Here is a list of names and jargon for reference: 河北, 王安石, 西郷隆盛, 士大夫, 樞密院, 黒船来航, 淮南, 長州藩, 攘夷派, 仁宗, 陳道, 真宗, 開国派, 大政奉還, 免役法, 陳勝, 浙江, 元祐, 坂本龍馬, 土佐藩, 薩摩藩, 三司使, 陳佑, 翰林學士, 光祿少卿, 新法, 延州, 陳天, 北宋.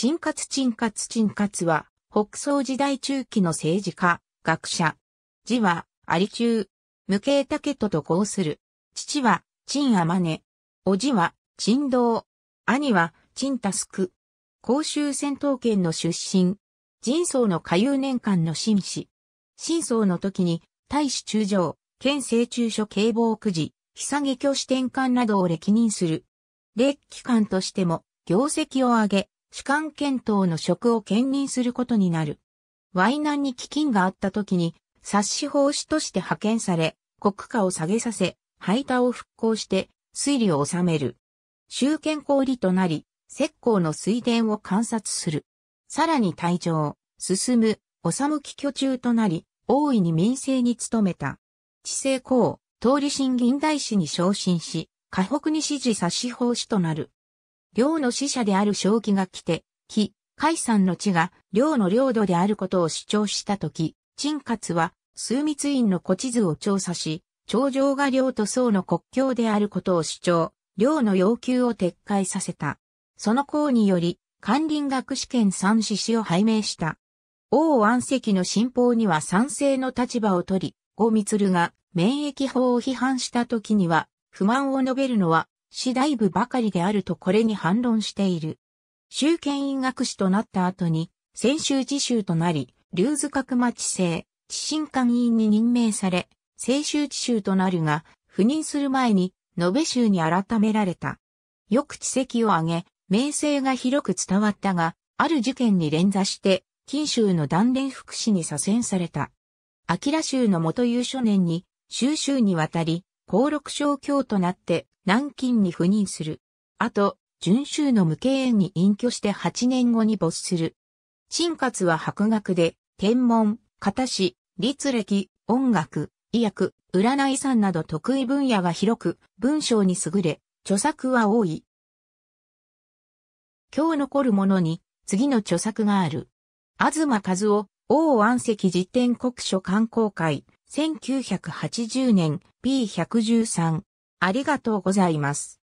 陳勝は、北宋時代中期の政治家、学者。字は、有忠。無形武人と号する。父は、陳天。叔父は、陳道。兄は、陳佑。甲州戦闘圏の出身。仁宗の嘉佑年間の進士。真宗の時に、太子中将、兼正中書警防久慈、久下御史典官などを歴任する。歴官としても、業績を上げ、主管検討の職を兼任することになる。淮南に飢饉があった時に、察使法使として派遣され、国価を下げさせ、配太を復興して、水利を治める。州県公理となり、浙江の水田を観察する。さらに退場、進む、修寄居中となり、大いに民政に努めた。治世公、東理新銀大使に昇進し、河北に支持察使法使となる。領の使者である正気が来て、紀、開山の地が領の領土であることを主張したとき、陳勝は枢密院の古地図を調査し、長城が領と宋の国境であることを主張、領の要求を撤回させた。その功により、翰林学士兼三司士を拝命した。王安石の新法には賛成の立場を取り、後満が免疫法を批判したときには、不満を述べるのは、士大夫ばかりであるとこれに反論している。州県院学士となった後に、泉州治州となり、龍頭角間知政、知信館院に任命され、西州知州となるが、赴任する前に、延べ州に改められた。よく知績を挙げ、名声が広く伝わったが、ある事件に連座して、錦州の檀れん副使に左遷された。明州の元祐初年に、州々にわたり、興六少卿となって、南京に赴任する。あと、準州の無形園に隠居して8年後に没する。陳勝は博学で、天文、型紙、律歴、音楽、医薬、占い算など得意分野が広く、文章に優れ、著作は多い。今日残るものに、次の著作がある。東和夫、王安石辞典国書刊公開、1980年、P113。ありがとうございます。